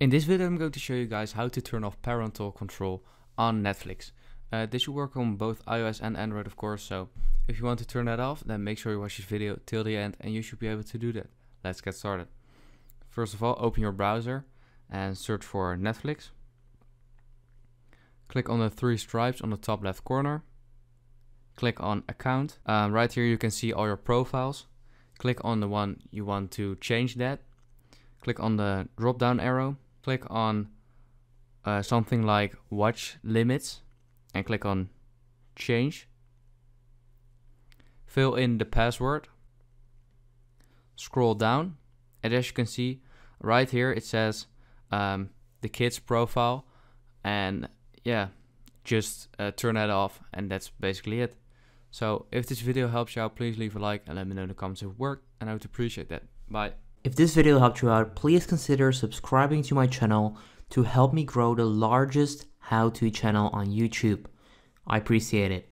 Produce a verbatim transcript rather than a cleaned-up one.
In this video, I'm going to show you guys how to turn off parental control on Netflix. Uh, this will work on both iOS and Android, of course, so if you want to turn that off, then make sure you watch this video till the end and you should be able to do that. Let's get started. First of all, open your browser and search for Netflix. Click on the three stripes on the top left corner. Click on Account. Um, right here you can see all your profiles. Click on the one you want to change that. Click on the drop down arrow. Click on uh, something like watch limits and click on change. Fill in the password. Scroll down and as you can see right here it says um, the kids profile, and yeah, just uh, turn that off, and that's basically it. So if this video helps you out, please leave a like and let me know in the comments if it worked, and I would appreciate that. Bye. If this video helped you out, please consider subscribing to my channel to help me grow the largest how-to channel on YouTube. I appreciate it.